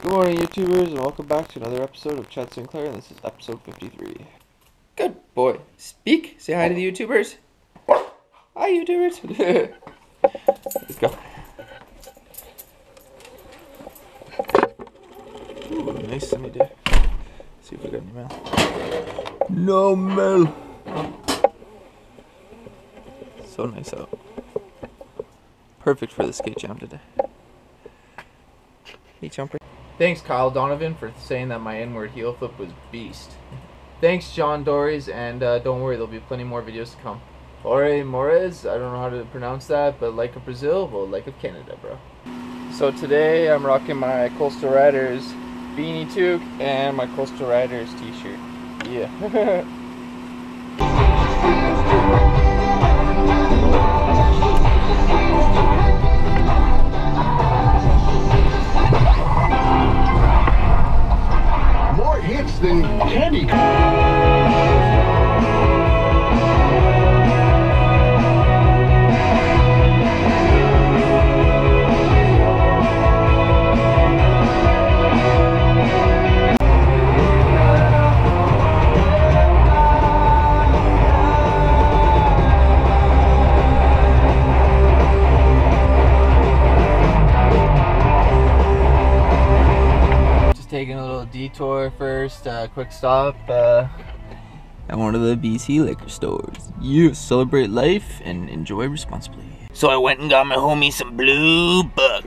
Good morning, YouTubers, and welcome back to another episode of Chad Sinclair, and this is episode 53. Good boy. Speak. Say hi to the YouTubers. Hi, YouTubers. Let's go. Ooh, nice sunny day. See if we got any mail. No mail. So nice out. Perfect for the skate jam today. Hey, Chumper. Thanks, Kyle Donovan, for saying that my inward heel flip was beast. Thanks, John Dories, and don't worry, there'll be plenty more videos to come. Ore Moraes, I don't know how to pronounce that, but like of Brazil, well, like of Canada, bro. So today I'm rocking my Coastal Riders beanie toque and my Coastal Riders t-shirt. Yeah. Than candy. Taking a little detour first, quick stop at one of the BC liquor stores. You celebrate life and enjoy responsibly. So I went and got my homie some Blue Buck.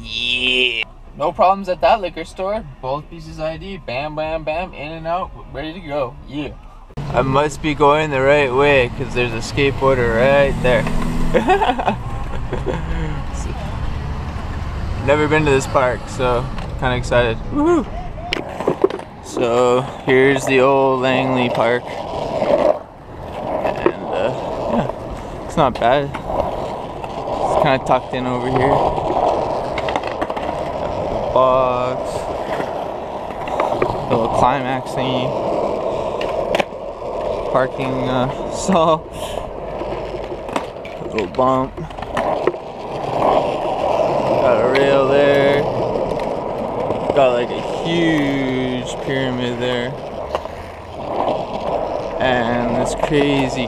Yeah. No problems at that liquor store. Both pieces ID, bam, bam, bam, in and out, ready to go. Yeah. I must be going the right way because there's a skateboarder right there. Never been to this park, so. Kind of excited. Woohoo! So here's the old Langley Park, and yeah, it's not bad. It's kind of tucked in over here. The box, little climax thingy, parking stall, little bump, got a rail there. Got like a huge pyramid there, and this crazy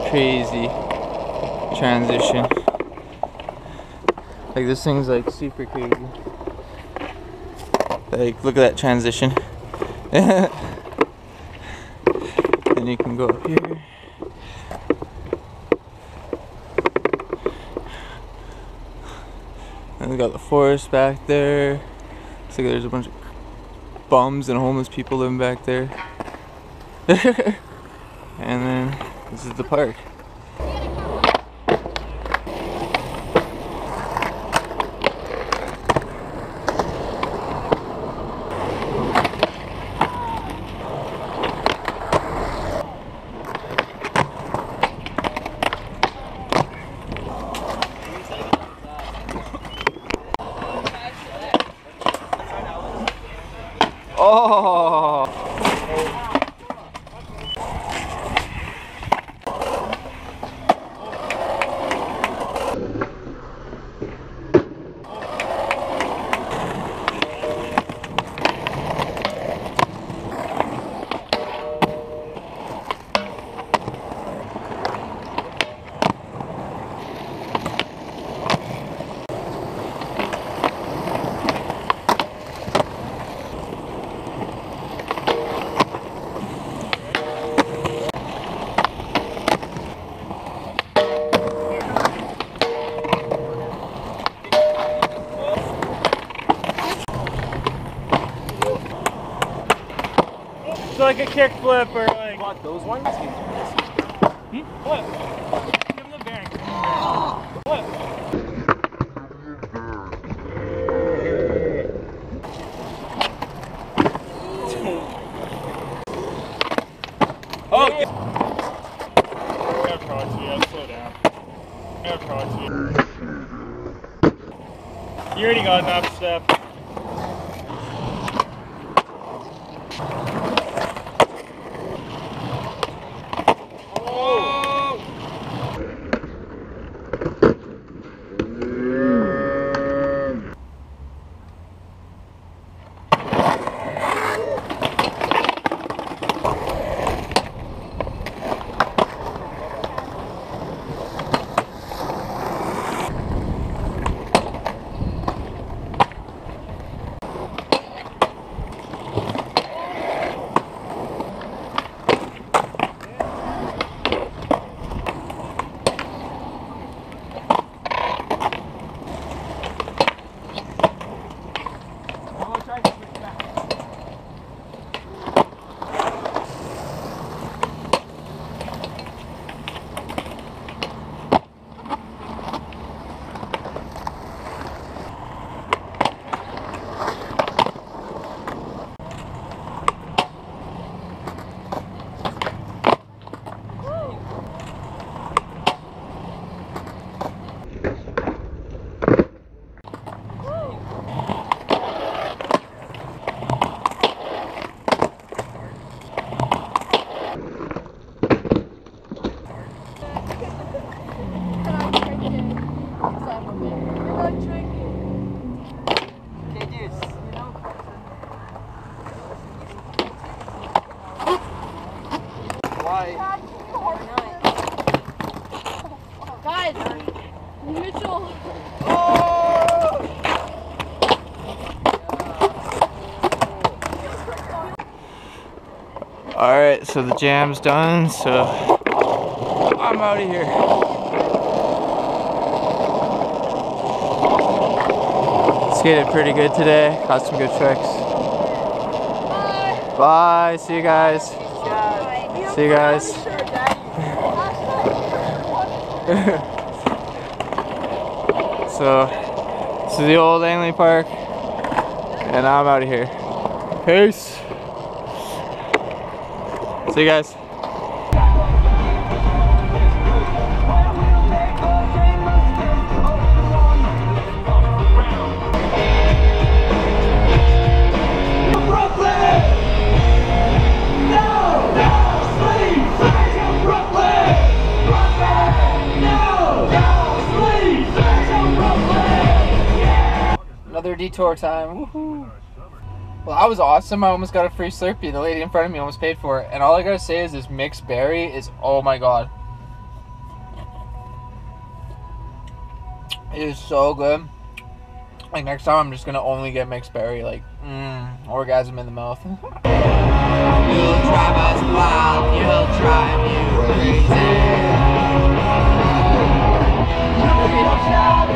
transition. Like this thing's like super crazy. Like look at that transition. Then you can go up here. And we got the forest back there. Looks like there's a bunch of bums and homeless people living back there. And then this is the park. Oh! So like a kick flip or like... What, those ones? Hmm? Flip. Give them the bearing. Flip. Oh! Yeah, cross, yeah, slow down. Yeah, cross, yeah. You already got an up step. Alright, so the jam's done, so I'm out of here. Skated pretty good today, caught some good tricks. Bye! Bye, see you guys. Bye. See you guys. So, this is the old Langley Park, and I'm out of here. Peace! See you guys. Another detour time. Woohoo! Well, that was awesome. I almost got a free Slurpee. The lady in front of me almost paid for it. And all I gotta say is this mixed berry is, oh my god. It is so good. Like, next time I'm just gonna only get mixed berry. Like, orgasm in the mouth. You'll drive us wild. You'll drive you crazy. People shout.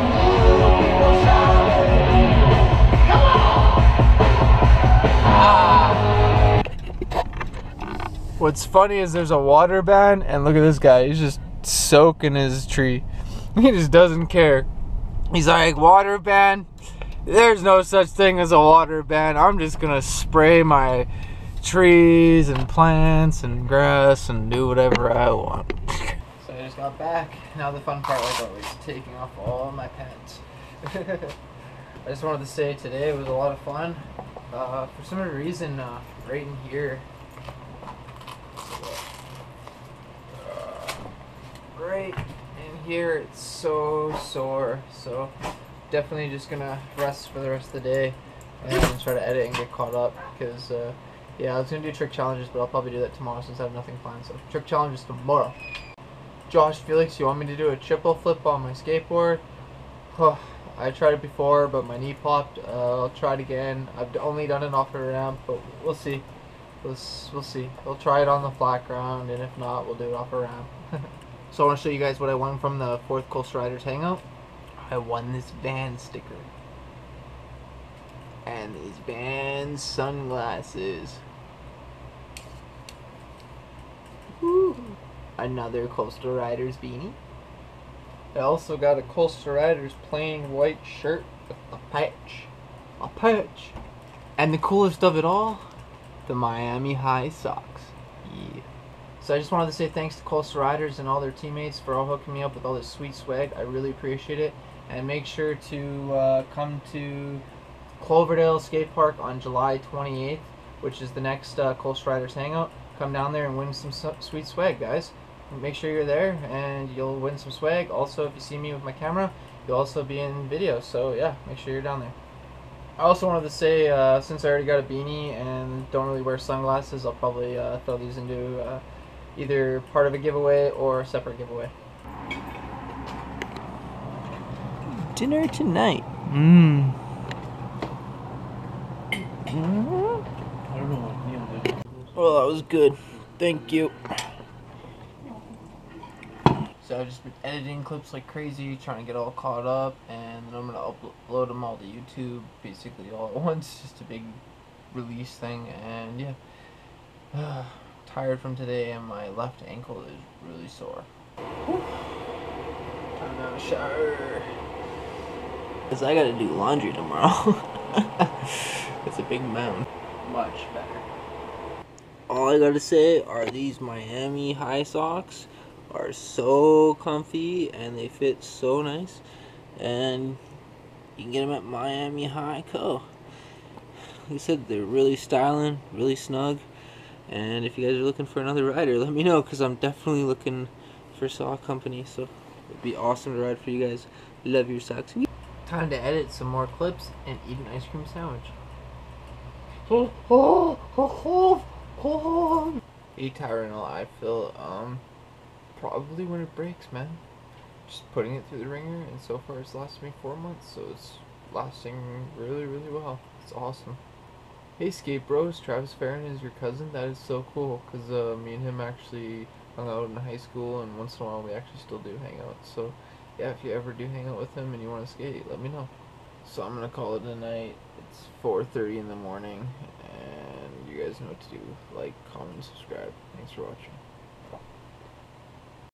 What's funny is there's a water ban, and look at this guy. He's just soaking his tree. He just doesn't care. He's like, water ban? There's no such thing as a water ban. I'm just going to spray my trees and plants and grass and do whatever I want. So I just got back. Now the fun part was always taking off all my pants. I just wanted to say today was a lot of fun. For some reason, right in here, right in here, it's so sore, so definitely just gonna rest for the rest of the day and try to edit and get caught up, because yeah, I was gonna do trick challenges, but I'll probably do that tomorrow since I have nothing planned. So trick challenges tomorrow. Josh Felix, you want me to do a triple flip on my skateboard? Huh, I tried it before but my knee popped. I'll try it again. I've only done it off of a ramp, but we'll see. We'll see. We'll try it on the flat ground, and if not, we'll do it off a ramp. So I want to show you guys what I won from the 4th Coastal Riders Hangout. I won this van sticker. And these van sunglasses. Woo. Another Coastal Riders beanie. I also got a Coastal Riders plain white shirt with a patch. A patch. And the coolest of it all, the Miami High socks. Yeah. So I just wanted to say thanks to Coastal Riders and all their teammates for all hooking me up with all this sweet swag. I really appreciate it. And make sure to come to Cloverdale Skatepark on July 28th, which is the next Coastal Riders Hangout. Come down there and win some sweet swag, guys. Make sure you're there and you'll win some swag. Also, if you see me with my camera, you'll also be in video. So yeah, make sure you're down there. I also wanted to say, since I already got a beanie and don't really wear sunglasses, I'll probably throw these into either part of a giveaway or a separate giveaway. Dinner tonight. Mmm. I don't know what Neil did. Well, that was good. Thank you. So I've just been editing clips like crazy, trying to get all caught up, and then I'm going to upload them all to YouTube basically all at once, just a big release thing. And yeah, tired from today, and my left ankle is really sore. Time to shower. Because I got to do laundry tomorrow. It's a big mound. Much better. All I got to say are these Miami High socks are so comfy and they fit so nice, and you can get them at Miami High Co. Like I said, they're really styling, really snug, and if you guys are looking for another rider, let me know, because I'm definitely looking for sock company, so it'd be awesome to ride for you guys. Love your socks. Time to edit some more clips and eat an ice cream sandwich. Hey Tyranal, I feel probably when it breaks, man. Just putting it through the ringer, and so far it's lasted me 4 months, so it's lasting really, really well. It's awesome. Hey Skate Bros, Travis Farron is your cousin? That is so cool, because me and him actually hung out in high school, and once in a while we actually still do hang out. So yeah, if you ever do hang out with him and you want to skate, let me know. So I'm going to call it a night. It's 4:30 in the morning, and you guys know what to do. Like, comment, subscribe. Thanks for watching.